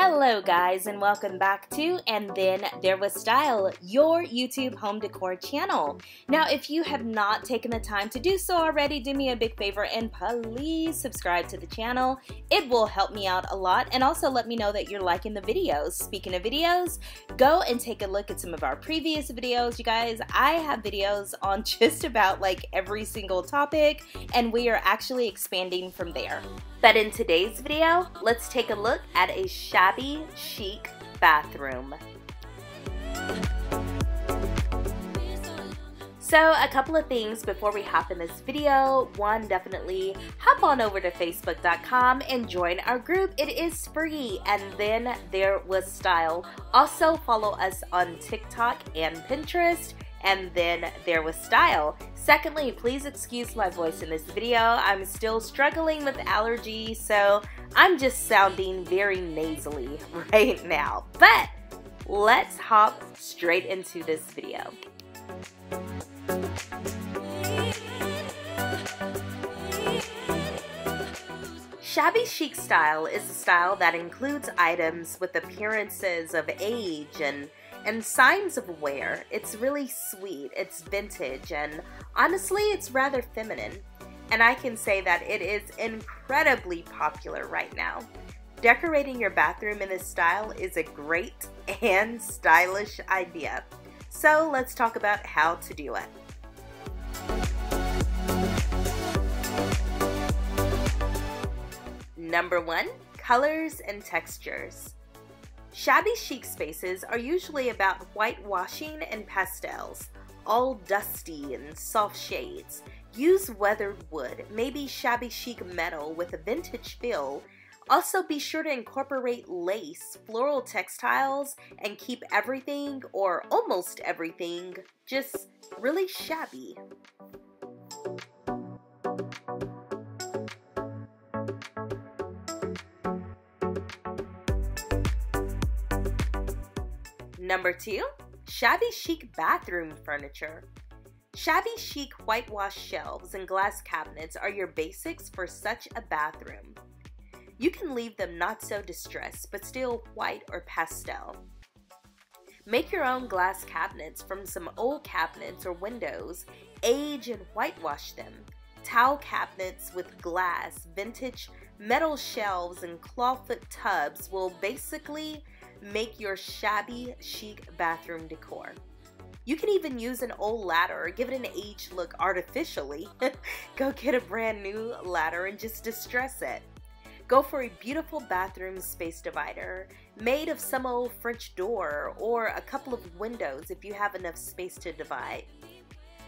Hello guys, and welcome back to And Then There Was Style, your YouTube home decor channel. Now if you have not taken the time to do so already, do me a big favor and please subscribe to the channel. It will help me out a lot, and also let me know that you're liking the videos. Speaking of videos, go and take a look at some of our previous videos. You guys, I have videos on just about like every single topic, and we are actually expanding from there. But in today's video, let's take a look at a shabby chic bathroom. So a couple of things before we hop in this video. One, definitely hop on over to facebook.com and join our group. It is free, And Then There Was Style. Also follow us on TikTok and Pinterest, And Then There Was Style. Secondly, please excuse my voice in this video. I'm still struggling with allergy, so I'm just sounding very nasally right now. But let's hop straight into this video. Shabby chic style is a style that includes items with appearances of age and signs of wear. It's really sweet, it's vintage, and honestly, it's rather feminine. And I can say that it is incredibly popular right now. Decorating your bathroom in this style is a great and stylish idea. So let's talk about how to do it. Number one, colors and textures. Shabby chic spaces are usually about whitewashing and pastels, all dusty and soft shades. Use weathered wood, maybe shabby chic metal with a vintage feel. Also be sure to incorporate lace, floral textiles, and keep everything, or almost everything, just really shabby. Number two, shabby chic bathroom furniture. Shabby chic whitewash shelves and glass cabinets are your basics for such a bathroom. You can leave them not so distressed, but still white or pastel. Make your own glass cabinets from some old cabinets or windows, age and whitewash them. Towel cabinets with glass, vintage metal shelves, and clawfoot tubs will basically make your shabby chic bathroom decor. You can even use an old ladder or give it an age look artificially. Go get a brand new ladder and just distress it. Go for a beautiful bathroom space divider made of some old French door or a couple of windows if you have enough space to divide.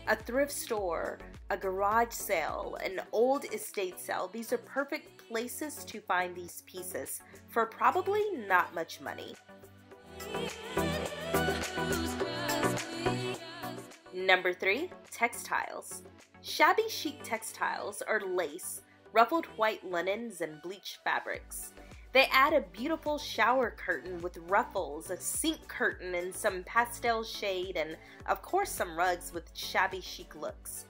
A thrift store, a garage sale, an old estate sale, these are perfect places to find these pieces for probably not much money. Number three, textiles. Shabby chic textiles are lace, ruffled white linens, and bleached fabrics. They add a beautiful shower curtain with ruffles, a sink curtain in some pastel shade, and of course some rugs with shabby chic looks.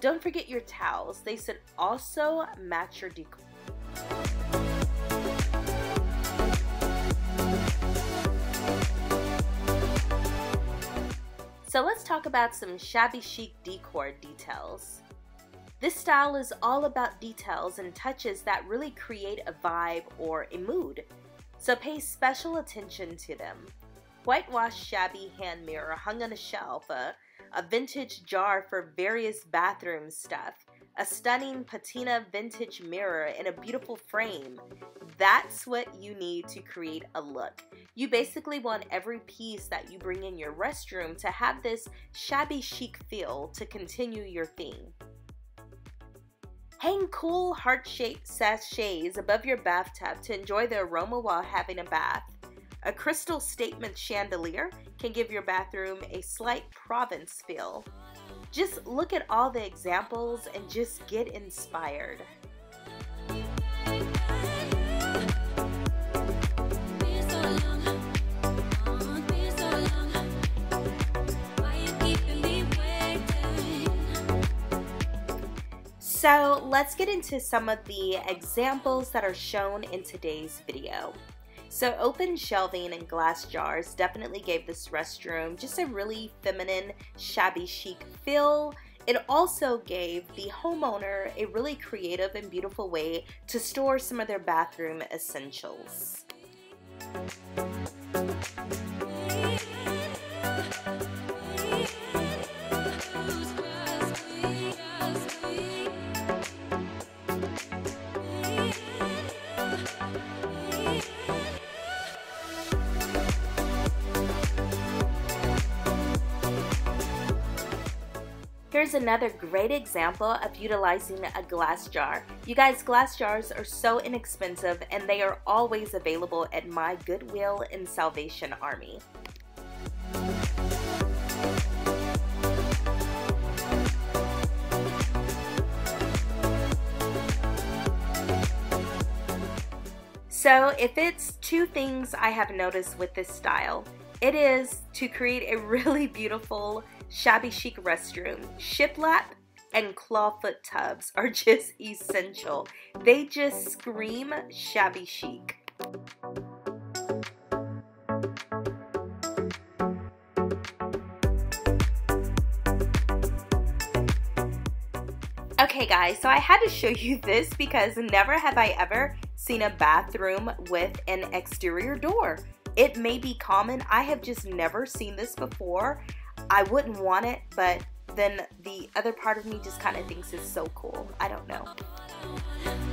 Don't forget your towels, they should also match your decor. So let's talk about some shabby chic decor details. This style is all about details and touches that really create a vibe or a mood, so pay special attention to them. Whitewashed shabby hand mirror hung on a shelf, a vintage jar for various bathroom stuff, a stunning patina vintage mirror, and a beautiful frame. That's what you need to create a look. You basically want every piece that you bring in your restroom to have this shabby chic feel to continue your theme. Hang cool heart-shaped sachets above your bathtub to enjoy the aroma while having a bath. A crystal statement chandelier can give your bathroom a slight Provence feel. Just look at all the examples and just get inspired. So let's get into some of the examples that are shown in today's video. So open shelving and glass jars definitely gave this restroom just a really feminine, shabby chic feel. It also gave the homeowner a really creative and beautiful way to store some of their bathroom essentials. Here's another great example of utilizing a glass jar. You guys, glass jars are so inexpensive and they are always available at my Goodwill and Salvation Army. So if it's two things I have noticed with this style, it is to create a really beautiful shabby chic restroom. Shiplap and clawfoot tubs are just essential. They just scream shabby chic. Okay guys, so I had to show you this because never have I ever seen a bathroom with an exterior door. It may be common, I have just never seen this before. I wouldn't want it, but then the other part of me just kind of thinks it's so cool. I don't know.